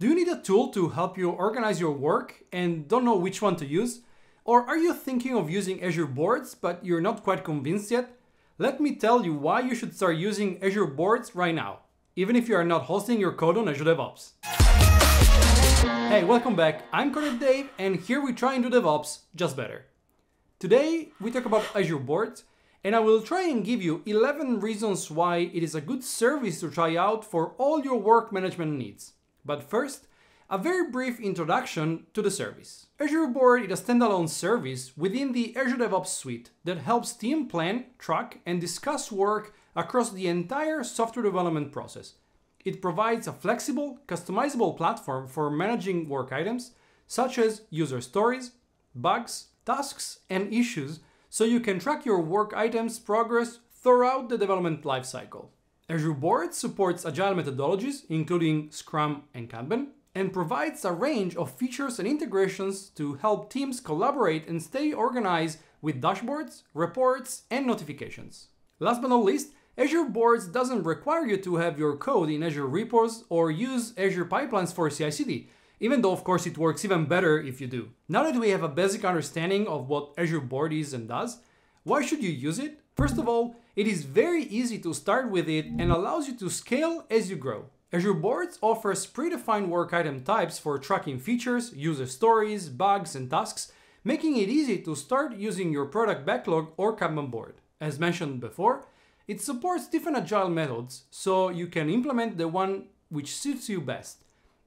Do you need a tool to help you organize your work and don't know which one to use? Or are you thinking of using Azure Boards, but you're not quite convinced yet? Let me tell you why you should start using Azure Boards right now, even if you are not hosting your code on Azure DevOps. Hey, welcome back. I'm CoderDave, and here we try and do DevOps just better. Today, we talk about Azure Boards, and I will try and give you 11 reasons why it is a good service to try out for all your work management needs. But first, a very brief introduction to the service. Azure Board is a standalone service within the Azure DevOps suite that helps team plan, track, and discuss work across the entire software development process. It provides a flexible, customizable platform for managing work items, such as user stories, bugs, tasks, and issues, so you can track your work items' progress throughout the development lifecycle. Azure Board supports agile methodologies, including Scrum and Kanban, and provides a range of features and integrations to help teams collaborate and stay organized with dashboards, reports, and notifications. Last but not least, Azure Boards doesn't require you to have your code in Azure repos or use Azure pipelines for CI/CD, even though of course it works even better if you do. Now that we have a basic understanding of what Azure Board is and does, why should you use it? First of all, it is very easy to start with it and allows you to scale as you grow. Azure Boards offers predefined work item types for tracking features, user stories, bugs, and tasks, making it easy to start using your product backlog or Kanban board. As mentioned before, it supports different agile methods, so you can implement the one which suits you best.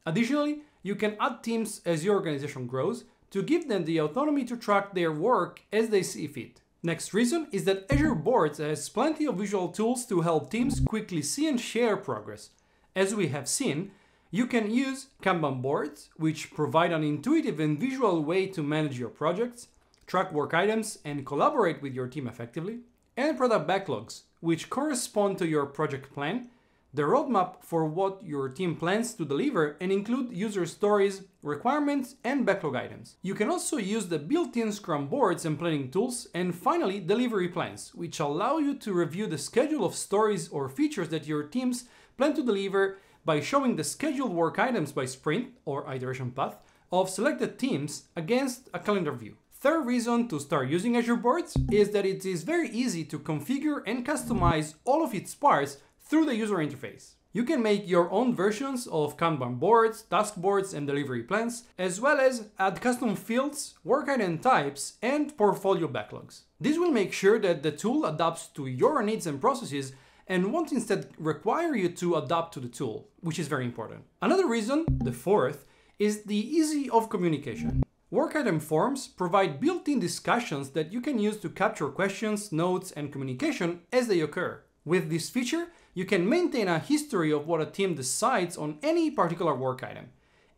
Additionally, you can add teams as your organization grows to give them the autonomy to track their work as they see fit. Next reason is that Azure Boards has plenty of visual tools to help teams quickly see and share progress. As we have seen, you can use Kanban boards, which provide an intuitive and visual way to manage your projects, track work items, and collaborate with your team effectively, and product backlogs, which correspond to your project plan, the roadmap for what your team plans to deliver, and include user stories, requirements, and backlog items. You can also use the built-in Scrum boards and planning tools, and finally, delivery plans, which allow you to review the schedule of stories or features that your teams plan to deliver by showing the scheduled work items by sprint or iteration path of selected teams against a calendar view. Third reason to start using Azure Boards is that it is very easy to configure and customize all of its parts through the user interface. You can make your own versions of Kanban boards, task boards, and delivery plans, as well as add custom fields, work item types, and portfolio backlogs. This will make sure that the tool adapts to your needs and processes and won't instead require you to adapt to the tool, which is very important. Another reason, the fourth, is the ease of communication. Work item forms provide built-in discussions that you can use to capture questions, notes, and communication as they occur. With this feature, you can maintain a history of what a team decides on any particular work item,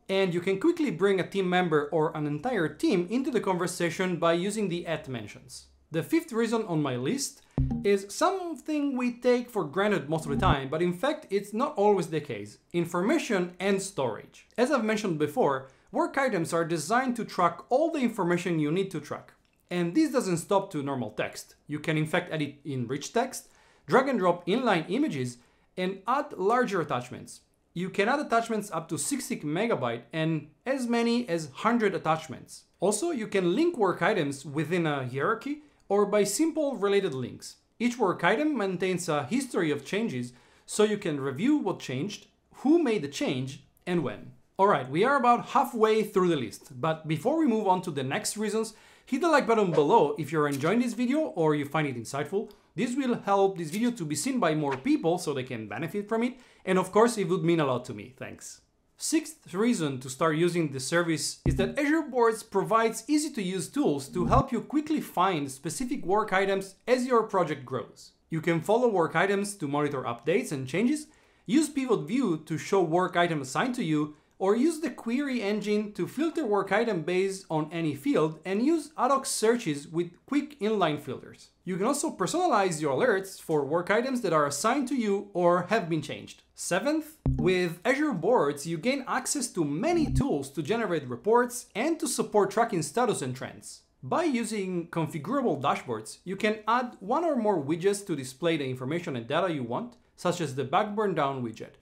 and you can quickly bring a team member or an entire team into the conversation by using the @mentions. The fifth reason on my list is something we take for granted most of the time, but in fact it's not always the case: information and storage. As I've mentioned before, work items are designed to track all the information you need to track. And this doesn't stop to normal text. You can in fact edit in rich text, drag and drop inline images, and add larger attachments. You can add attachments up to 60 MB and as many as 100 attachments. Also, you can link work items within a hierarchy or by simple related links. Each work item maintains a history of changes, so you can review what changed, who made the change, and when. Alright, we are about halfway through the list, but before we move on to the next reasons, hit the like button below if you're enjoying this video or you find it insightful. This will help this video to be seen by more people so they can benefit from it, and of course it would mean a lot to me, thanks. Sixth reason to start using the service is that Azure Boards provides easy-to-use tools to help you quickly find specific work items as your project grows. You can follow work items to monitor updates and changes, use Pivot View to show work item assigned to you, or use the query engine to filter work item based on any field and use ad hoc searches with quick inline filters. You can also personalize your alerts for work items that are assigned to you or have been changed. Seventh, with Azure Boards, you gain access to many tools to generate reports and to support tracking status and trends. By using configurable dashboards, you can add one or more widgets to display the information and data you want, such as the Backburn Down widget.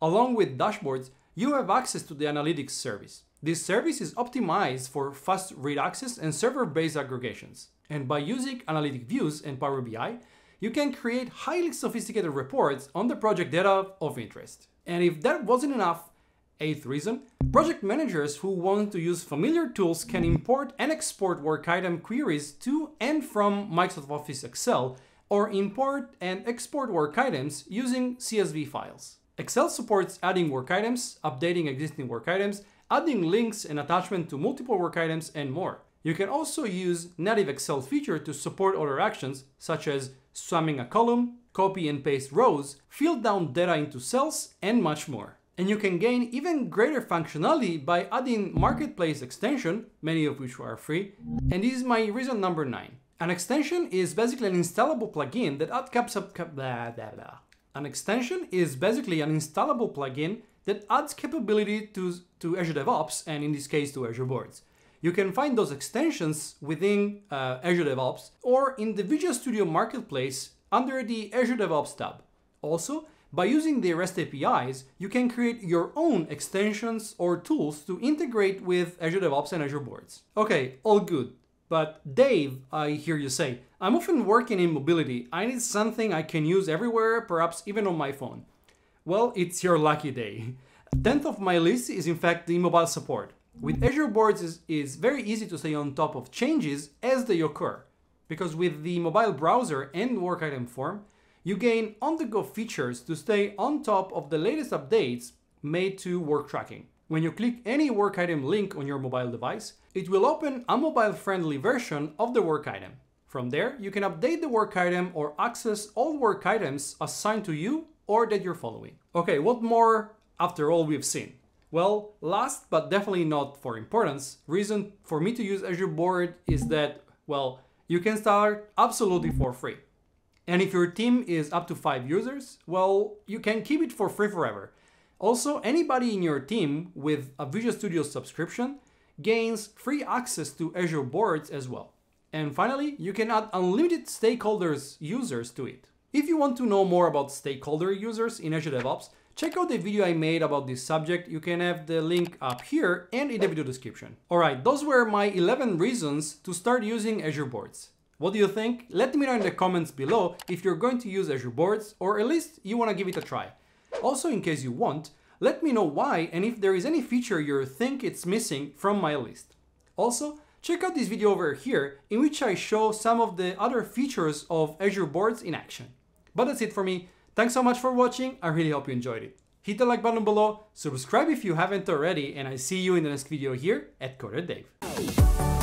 Along with dashboards, you have access to the analytics service. This service is optimized for fast read access and server-based aggregations. And by using analytic views and Power BI, you can create highly sophisticated reports on the project data of interest. And if that wasn't enough, eighth reason, project managers who want to use familiar tools can import and export work item queries to and from Microsoft Office Excel, or import and export work items using CSV files. Excel supports adding work items, updating existing work items, adding links and attachment to multiple work items, and more. You can also use native Excel feature to support other actions, such as swamming a column, copy and paste rows, fill down data into cells, and much more. And you can gain even greater functionality by adding marketplace extension, many of which are free. And this is my reason number 9. An extension is basically an installable plugin that adds capability to Azure DevOps, and in this case to Azure Boards. You can find those extensions within Azure DevOps or in the Visual Studio Marketplace under the Azure DevOps tab. Also, by using the REST APIs, you can create your own extensions or tools to integrate with Azure DevOps and Azure Boards. Okay, all good. But Dave, I hear you say, I'm often working in mobility. I need something I can use everywhere, perhaps even on my phone. Well, it's your lucky day. 10th of my list is in fact the mobile support. With Azure Boards, it's very easy to stay on top of changes as they occur, because with the mobile browser and work item form, you gain on-the-go features to stay on top of the latest updates made to work tracking. When you click any work item link on your mobile device, it will open a mobile-friendly version of the work item. From there, you can update the work item or access all work items assigned to you or that you're following. Okay, what more after all we've seen? Well, last but definitely not for importance, reason for me to use Azure Board is that, well, you can start absolutely for free. And if your team is up to 5 users, well, you can keep it for free forever. Also, anybody in your team with a Visual Studio subscription gains free access to Azure Boards as well. And finally, you can add unlimited stakeholders users to it. If you want to know more about stakeholder users in Azure DevOps, check out the video I made about this subject. You can have the link up here and in the video description. All right, those were my 11 reasons to start using Azure Boards. What do you think? Let me know in the comments below if you're going to use Azure Boards, or at least you want to give it a try. Also, in case you want, let me know why and if there is any feature you think it's missing from my list. Also, check out this video over here in which I show some of the other features of Azure Boards in action. But that's it for me. Thanks so much for watching, I really hope you enjoyed it. Hit the like button below, subscribe if you haven't already, and I see you in the next video here at CoderDave.